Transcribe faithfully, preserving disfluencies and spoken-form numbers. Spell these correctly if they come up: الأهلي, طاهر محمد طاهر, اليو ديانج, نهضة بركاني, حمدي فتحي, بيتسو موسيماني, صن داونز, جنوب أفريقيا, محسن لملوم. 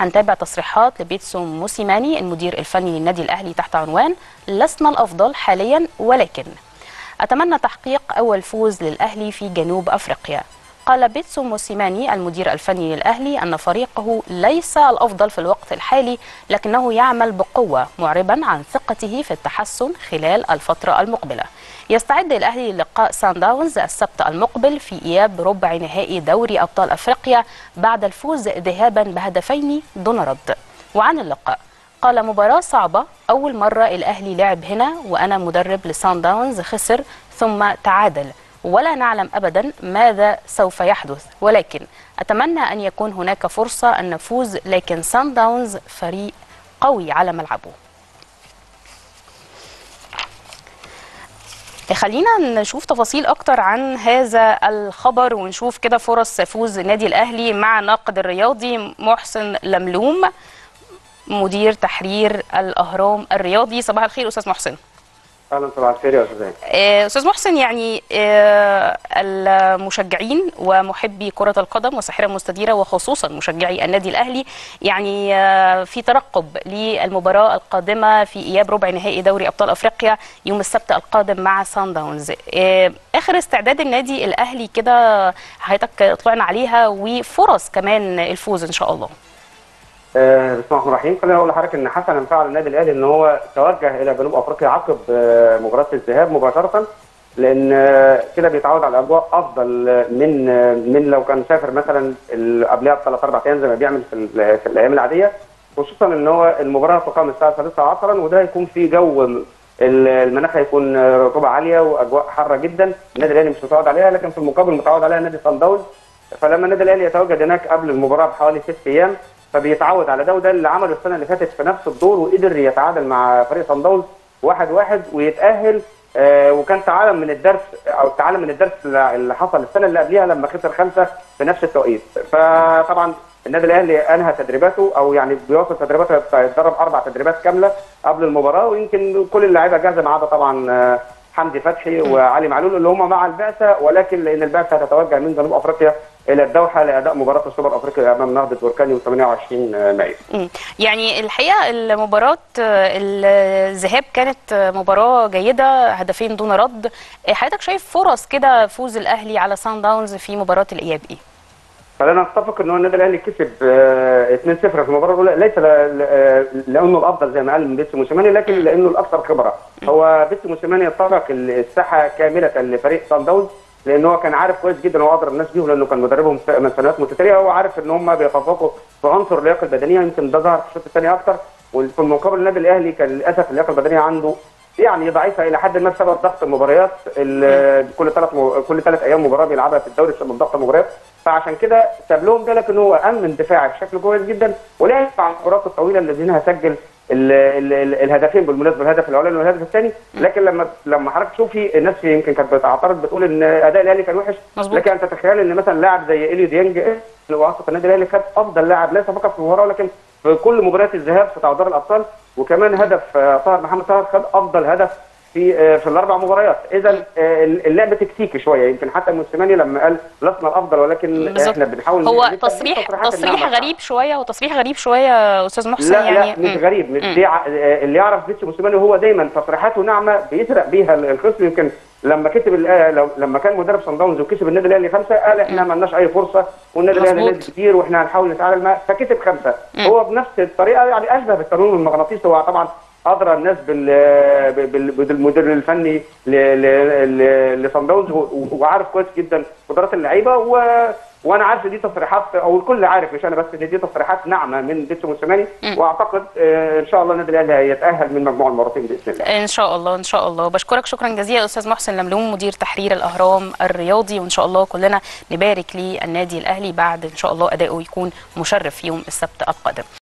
هنتابع تصريحات لبيتسو موسيماني المدير الفني للنادي الأهلي تحت عنوان لسنا الأفضل حاليا ولكن أتمنى تحقيق أول فوز للأهلي في جنوب أفريقيا. قال بيتسو موسيماني المدير الفني للأهلي أن فريقه ليس الأفضل في الوقت الحالي لكنه يعمل بقوة معربا عن ثقته في التحسن خلال الفترة المقبلة. يستعد الأهلي للقاء صن داونز السبت المقبل في إياب ربع نهائي دوري أبطال أفريقيا بعد الفوز ذهابا بهدفين دون رد. وعن اللقاء قال مباراة صعبة، أول مرة الأهلي لعب هنا وأنا مدرب لصن داونز، خسر ثم تعادل، ولا نعلم أبدا ماذا سوف يحدث، ولكن أتمنى أن يكون هناك فرصة أن نفوز، لكن صن داونز فريق قوي على ملعبه. خلينا نشوف تفاصيل أكتر عن هذا الخبر ونشوف كده فرص فوز النادي الأهلي مع ناقد الرياضي محسن لملوم مدير تحرير الأهرام الرياضي. صباح الخير أستاذ محسن. اهلا. صباح الخير يا استاذ استاذ محسن. يعني المشجعين ومحبي كره القدم والساحره المستديره وخصوصا مشجعي النادي الاهلي يعني في ترقب للمباراه القادمه في اياب ربع نهائي دوري ابطال افريقيا يوم السبت القادم مع صن داونز. اخر استعداد النادي الاهلي كده حضرتك اطلعنا عليها وفرص كمان الفوز ان شاء الله. آه بسم الله الرحمن الرحيم. خليني اقول لحضرتك ان حسنا فعل النادي الاهلي ان هو توجه الى جنوب افريقيا عقب آه مباراه الذهاب مباشره، لان آه كده بيتعود على اجواء افضل من آه من لو كان سافر مثلا قبلها بثلاث اربع ايام زي ما بيعمل في, في الايام العاديه، خصوصا ان هو المباراه تقام الساعه الثالثة عصرا، وده هيكون في جو المناخ هيكون رطوبه عاليه واجواء حاره جدا النادي الاهلي مش متعود عليها، لكن في المقابل متعود عليها نادي صن داونز. فلما النادي الاهلي يتواجد هناك قبل المباراه بحوالي ست ايام فبيتعود على ده، وده اللي عمله السنه اللي فاتت في نفس الدور وقدر يتعادل مع فريق صن داونز واحد واحد ويتاهل. آه وكان تعلم من الدرس او تعلم من الدرس اللي حصل السنه اللي قبلها لما خسر خمسه في نفس التوقيت. فطبعا النادي الاهلي انهى تدريباته او يعني بيواصل تدريباته، يتدرب اربع تدريبات كامله قبل المباراه، ويمكن كل اللعيبه جاهزه ما عدا طبعا حمدي فتحي وعلي معلول اللي هم مع البعثه، ولكن لان البعثه هتتوجه من جنوب افريقيا الى الدوحه لاداء مباراه السوبر افريقي امام نهضه بركاني يوم ثمانية وعشرين مايو. يعني الحقيقه المباراه الذهاب كانت مباراه جيده، هدفين دون رد. حضرتك شايف فرص كده فوز الاهلي على صن داونز في مباراه الاياب ايه؟ خلينا نتفق ان هو النادي الاهلي كسب اثنين صفر في المباراه الاولى، ليس لانه الافضل زي ما قال بيتسو موسيماني، لكن لانه الاكثر خبره. هو بيتسو موسيماني اترك الساحه كامله لفريق صن داونز لان هو كان عارف كويس جدا هو اضرب الناس بيهم، لانه كان مدربهم من سنوات متتاليه، هو عارف ان هم بيتفوقوا في عنصر اللياقه البدنيه، يمكن ده ظهر في الشوط الثاني اكثر. وفي المقابل النادي الاهلي كان للاسف اللياقه البدنيه عنده يعني ضعيفه الى حد ما بسبب ضغط المباريات، كل ثلاث مو... كل ثلاث ايام مباراه بيلعبها في الدوري بسبب ضغط المباريات، فعشان كده ساب لهم ده، لكن هو امن دفاعي بشكل كويس جدا ولعب على الكرات الطويله الذين هسجل ال... ال... ال... الهدفين بالمناسبه، الهدف الاولاني والهدف الثاني. لكن لما لما حضرتك تشوفي الناس يمكن كانت بتعترض بتقول ان اداء الاهلي كان وحش، مزبوط. لكن انت تتخيل ان مثلا لاعب زي اليو ديانج وسط النادي الاهلي خد افضل لاعب ليس فقط في المباراه ولكن في كل مباريات الذهاب في دوري الابطال، وكمان هدف طاهر محمد طاهر خد افضل هدف في في الاربع مباريات. اذا اللعبه تكتيكي شويه، يمكن حتى موسيماني لما قال لسنا الافضل ولكن احنا بنحاول هو تصريح تصريح غريب شويه وتصريح غريب شويه استاذ محسن. لا يعني لا مش م. غريب مش دي ع... اللي يعرف بيتسو موسيماني هو دايما تصريحاته ناعمه بيسرق بيها الخصم. يمكن لما كتب لما كان مدرب صن داونز وكسب النادي الاهلي خمسه قال احنا ما لناش اي فرصه والنادي الاهلي نادي كبير واحنا هنحاول نتعادل معاه، فكسب خمسه. م. هو بنفس الطريقه يعني اشبه بالقانون المغناطيسي، هو طبعا ادرى الناس بالمدير الفني لصن داونز وعارف كويس جدا قدرات اللعيبه، و... وانا عارف دي تصريحات او الكل عارف مش انا بس ان دي تصريحات ناعمه من بيتسو موسيماني، واعتقد ان شاء الله النادي الاهلي هيتاهل من مجموعه المرتين باذن الله. ان شاء الله ان شاء الله. بشكرك شكرا جزيلا استاذ محسن لملوم مدير تحرير الاهرام الرياضي، وان شاء الله كلنا نبارك للنادي الاهلي بعد ان شاء الله ادائه يكون مشرف يوم السبت القادم.